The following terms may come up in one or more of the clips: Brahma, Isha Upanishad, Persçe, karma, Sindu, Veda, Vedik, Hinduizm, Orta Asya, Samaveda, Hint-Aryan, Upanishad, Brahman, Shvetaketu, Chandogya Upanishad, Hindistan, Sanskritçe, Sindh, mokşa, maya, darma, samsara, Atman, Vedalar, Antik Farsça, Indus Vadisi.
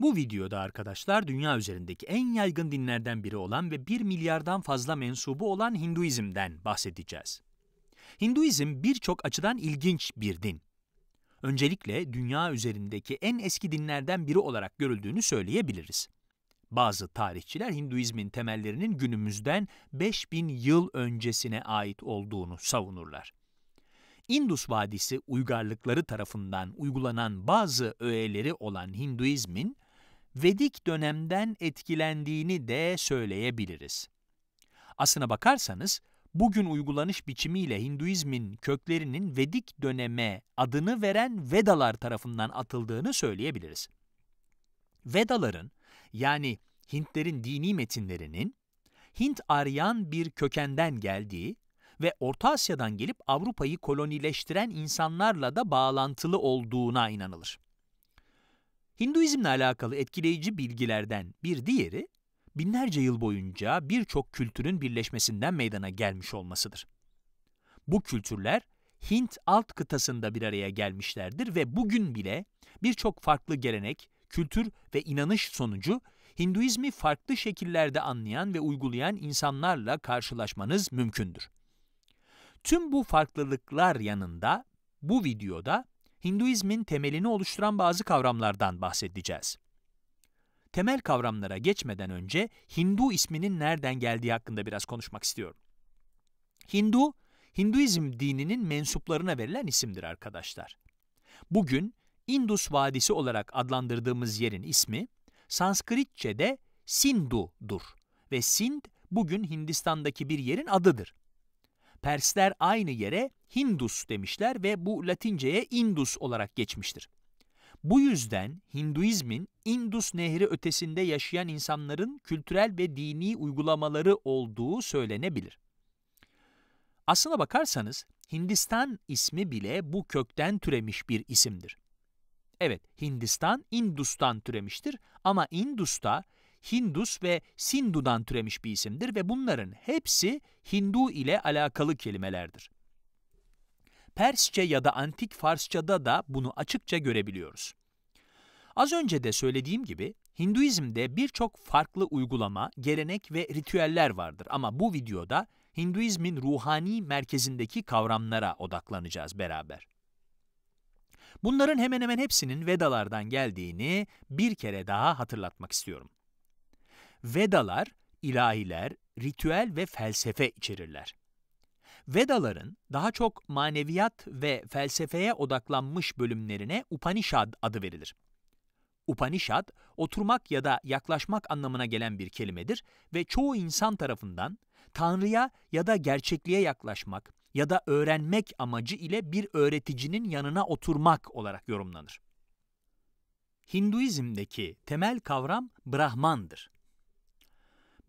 Bu videoda arkadaşlar dünya üzerindeki en yaygın dinlerden biri olan ve 1 milyardan fazla mensubu olan Hinduizm'den bahsedeceğiz. Hinduizm birçok açıdan ilginç bir din. Öncelikle dünya üzerindeki en eski dinlerden biri olarak görüldüğünü söyleyebiliriz. Bazı tarihçiler Hinduizmin temellerinin günümüzden 5000 yıl öncesine ait olduğunu savunurlar. Indus Vadisi uygarlıkları tarafından uygulanan bazı öğeleri olan Hinduizmin, Vedik dönemden etkilendiğini de söyleyebiliriz. Aslına bakarsanız, bugün uygulanış biçimiyle Hinduizmin köklerinin Vedik döneme adını veren Vedalar tarafından atıldığını söyleyebiliriz. Vedaların, yani Hintlerin dini metinlerinin, Hint-Aryan bir kökenden geldiği ve Orta Asya'dan gelip Avrupa'yı kolonileştiren insanlarla da bağlantılı olduğuna inanılır. Hinduizmle alakalı etkileyici bilgilerden bir diğeri, binlerce yıl boyunca birçok kültürün birleşmesinden meydana gelmiş olmasıdır. Bu kültürler, Hint alt kıtasında bir araya gelmişlerdir ve bugün bile birçok farklı gelenek, kültür ve inanış sonucu, Hinduizmi farklı şekillerde anlayan ve uygulayan insanlarla karşılaşmanız mümkündür. Tüm bu farklılıklar yanında, bu videoda Hinduizmin temelini oluşturan bazı kavramlardan bahsedeceğiz. Temel kavramlara geçmeden önce Hindu isminin nereden geldiği hakkında biraz konuşmak istiyorum. Hindu, Hinduizm dininin mensuplarına verilen isimdir arkadaşlar. Bugün Indus Vadisi olarak adlandırdığımız yerin ismi Sanskritçe'de Sindu'dur ve Sindh bugün Hindistan'daki bir yerin adıdır. Persler aynı yere Hindus demişler ve bu Latince'ye Indus olarak geçmiştir. Bu yüzden Hinduizmin Indus Nehri ötesinde yaşayan insanların kültürel ve dini uygulamaları olduğu söylenebilir. Aslına bakarsanız Hindistan ismi bile bu kökten türemiş bir isimdir. Evet, Hindistan Indus'tan türemiştir ama Indus'ta Hindus ve Sindu'dan türemiş bir isimdir ve bunların hepsi Hindu ile alakalı kelimelerdir. Persçe ya da Antik Farsça'da da bunu açıkça görebiliyoruz. Az önce de söylediğim gibi, Hinduizm'de birçok farklı uygulama, gelenek ve ritüeller vardır ama bu videoda Hinduizmin ruhani merkezindeki kavramlara odaklanacağız beraber. Bunların hemen hemen hepsinin Vedalardan geldiğini bir kere daha hatırlatmak istiyorum. Vedalar, ilahiler, ritüel ve felsefe içerirler. Vedaların daha çok maneviyat ve felsefeye odaklanmış bölümlerine Upanishad adı verilir. Upanishad, oturmak ya da yaklaşmak anlamına gelen bir kelimedir ve çoğu insan tarafından Tanrı'ya ya da gerçekliğe yaklaşmak ya da öğrenmek amacı ile bir öğreticinin yanına oturmak olarak yorumlanır. Hinduizm'deki temel kavram Brahman'dır.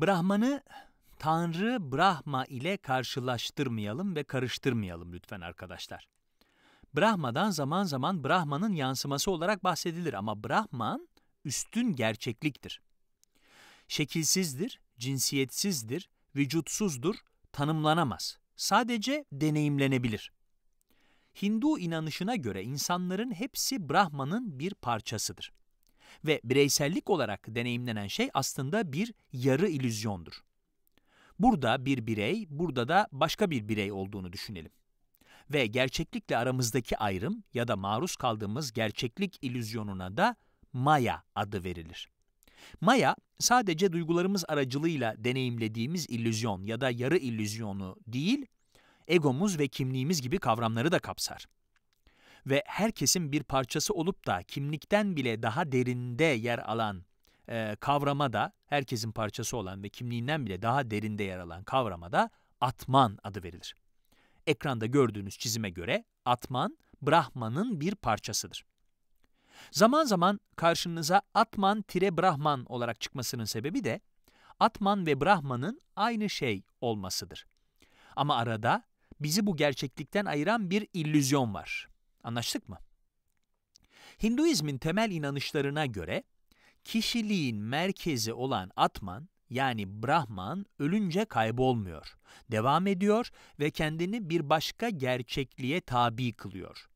Brahman'ı Tanrı Brahma ile karşılaştırmayalım ve karıştırmayalım lütfen arkadaşlar. Brahma'dan zaman zaman Brahman'ın yansıması olarak bahsedilir ama Brahman üstün gerçekliktir. Şekilsizdir, cinsiyetsizdir, vücutsuzdur, tanımlanamaz. Sadece deneyimlenebilir. Hindu inanışına göre insanların hepsi Brahman'ın bir parçasıdır. Ve bireysellik olarak deneyimlenen şey aslında bir yarı illüzyondur. Burada bir birey, burada da başka bir birey olduğunu düşünelim. Ve gerçeklikle aramızdaki ayrım ya da maruz kaldığımız gerçeklik illüzyonuna da maya adı verilir. Maya, sadece duygularımız aracılığıyla deneyimlediğimiz illüzyon ya da yarı illüzyonu değil, egomuz ve kimliğimiz gibi kavramları da kapsar. Ve herkesin bir parçası olup da kimlikten bile daha derinde yer alan kavrama da, herkesin parçası olan ve kimliğinden bile daha derinde yer alan kavrama da Atman adı verilir. Ekranda gördüğünüz çizime göre Atman, Brahman'ın bir parçasıdır. Zaman zaman karşınıza Atman-Brahman olarak çıkmasının sebebi de Atman ve Brahman'ın aynı şey olmasıdır. Ama arada bizi bu gerçeklikten ayıran bir illüzyon var. Anlaştık mı? Hinduizmin temel inanışlarına göre kişiliğin merkezi olan Atman, yani Brahman, ölünce kaybolmuyor, devam ediyor ve kendini bir başka gerçekliğe tabi kılıyor.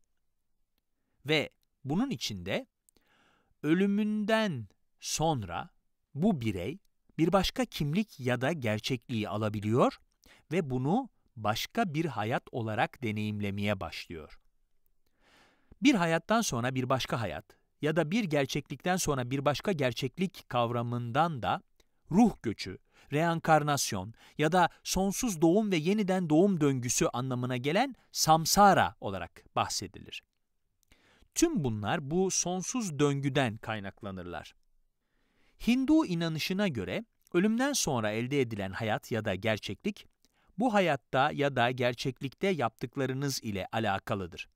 Ve bunun içinde ölümünden Sonra bu birey bir başka kimlik ya da gerçekliği alabiliyor ve bunu başka bir hayat olarak deneyimlemeye başlıyor. Bir hayattan sonra bir başka hayat ya da bir gerçeklikten sonra bir başka gerçeklik kavramından da ruh göçü, reenkarnasyon ya da sonsuz doğum ve yeniden doğum döngüsü anlamına gelen samsara olarak bahsedilir. Tüm bunlar bu sonsuz döngüden kaynaklanırlar. Hindu inanışına göre ölümden sonra elde edilen hayat ya da gerçeklik, bu hayatta ya da gerçeklikte yaptıklarınız ile alakalıdır.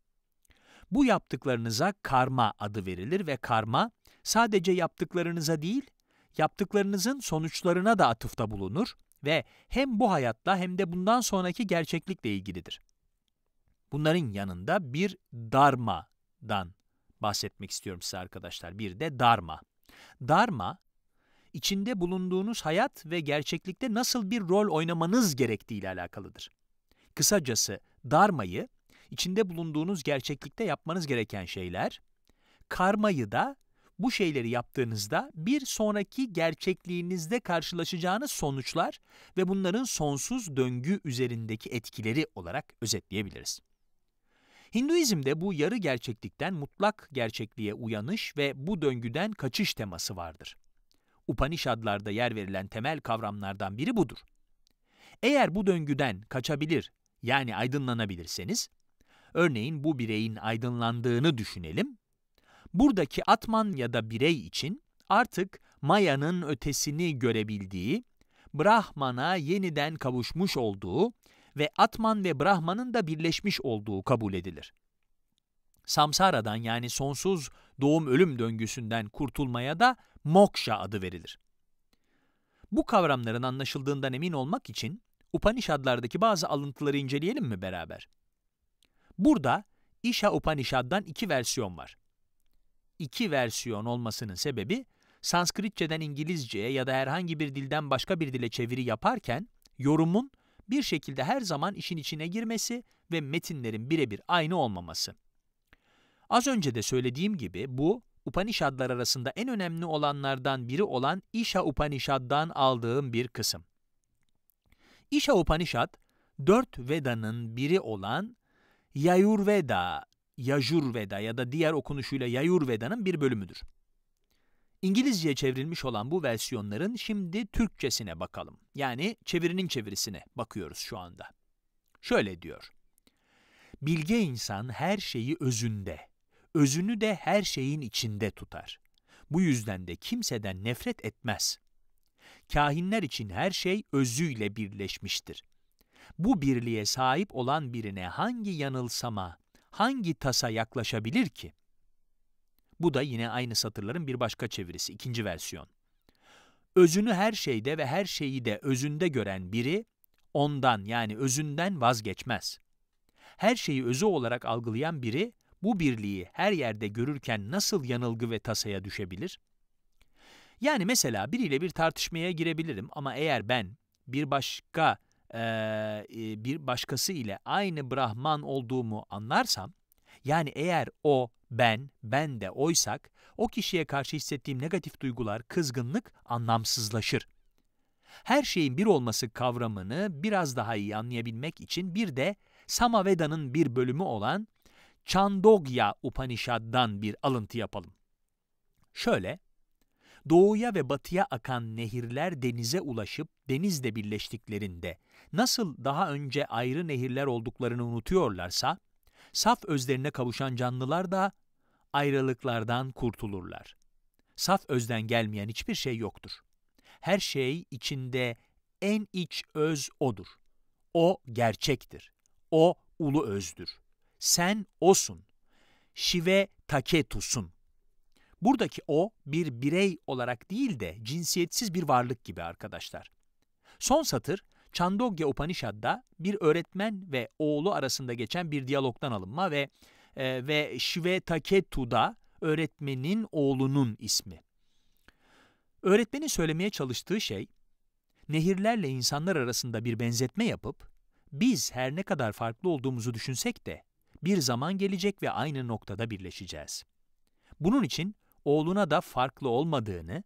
Bu yaptıklarınıza karma adı verilir ve karma sadece yaptıklarınıza değil, yaptıklarınızın sonuçlarına da atıfta bulunur ve hem bu hayatla hem de bundan sonraki gerçeklikle ilgilidir. Bunların yanında bir darmadan bahsetmek istiyorum size arkadaşlar. Bir de darma. Darma, içinde bulunduğunuz hayat ve gerçeklikte nasıl bir rol oynamanız gerektiği ile alakalıdır. Kısacası darmayı, içinde bulunduğunuz gerçeklikte yapmanız gereken şeyler, karmayı da bu şeyleri yaptığınızda bir sonraki gerçekliğinizde karşılaşacağınız sonuçlar ve bunların sonsuz döngü üzerindeki etkileri olarak özetleyebiliriz. Hinduizm'de bu yarı gerçeklikten mutlak gerçekliğe uyanış ve bu döngüden kaçış teması vardır. Upanishadlarda yer verilen temel kavramlardan biri budur. Eğer bu döngüden kaçabilir, yani aydınlanabilirseniz, örneğin bu bireyin aydınlandığını düşünelim, buradaki atman ya da birey için artık mayanın ötesini görebildiği, Brahman'a yeniden kavuşmuş olduğu ve atman ve Brahman'ın da birleşmiş olduğu kabul edilir. Samsara'dan yani sonsuz doğum-ölüm döngüsünden kurtulmaya da mokşa adı verilir. Bu kavramların anlaşıldığından emin olmak için Upanishadlardaki bazı alıntıları inceleyelim mi beraber? Burada Isha Upanishad'dan iki versiyon var. İki versiyon olmasının sebebi, Sanskritçeden İngilizceye ya da herhangi bir dilden başka bir dile çeviri yaparken, yorumun bir şekilde her zaman işin içine girmesi ve metinlerin birebir aynı olmaması. Az önce de söylediğim gibi bu, Upanishadlar arasında en önemli olanlardan biri olan Isha Upanishad'dan aldığım bir kısım. Isha Upanishad, 4 Veda'nın biri olan Yajurveda ya da diğer okunuşuyla Yajurveda'nın bir bölümüdür. İngilizceye çevrilmiş olan bu versiyonların şimdi Türkçesine bakalım. Yani çevirinin çevirisine bakıyoruz şu anda. Şöyle diyor. Bilge insan her şeyi özünde, özünü de her şeyin içinde tutar. Bu yüzden de kimseden nefret etmez. Kâhinler için her şey özüyle birleşmiştir. Bu birliğe sahip olan birine hangi yanılsama, hangi tasa yaklaşabilir ki? Bu da yine aynı satırların bir başka çevirisi, ikinci versiyon. Özünü her şeyde ve her şeyi de özünde gören biri, ondan yani özünden vazgeçmez. Her şeyi özü olarak algılayan biri, bu birliği her yerde görürken nasıl yanılgı ve tasaya düşebilir? Yani mesela biriyle bir tartışmaya girebilirim ama eğer ben bir başkası ile aynı Brahman olduğumu anlarsam, yani eğer o, ben de oysak, o kişiye karşı hissettiğim negatif duygular, kızgınlık anlamsızlaşır. Her şeyin bir olması kavramını biraz daha iyi anlayabilmek için bir de Samaveda'nın bir bölümü olan Chandogya Upanishad'dan bir alıntı yapalım. Şöyle, doğuya ve batıya akan nehirler denize ulaşıp denizle birleştiklerinde nasıl daha önce ayrı nehirler olduklarını unutuyorlarsa, saf özlerine kavuşan canlılar da ayrılıklardan kurtulurlar. Saf özden gelmeyen hiçbir şey yoktur. Her şey içinde en iç öz odur. O gerçektir. O ulu özdür. Sen osun. Shvetaketusun. Buradaki o bir birey olarak değil de cinsiyetsiz bir varlık gibi arkadaşlar. Son satır, Chandogya Upanishad'da bir öğretmen ve oğlu arasında geçen bir diyalogdan alınma ve Shvetaketu'da öğretmenin oğlunun ismi. Öğretmenin söylemeye çalıştığı şey, nehirlerle insanlar arasında bir benzetme yapıp, biz her ne kadar farklı olduğumuzu düşünsek de bir zaman gelecek ve aynı noktada birleşeceğiz. Bunun için oğluna da farklı olmadığını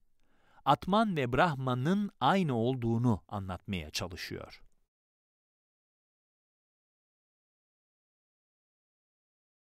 Atman ve Brahman'ın aynı olduğunu anlatmaya çalışıyor.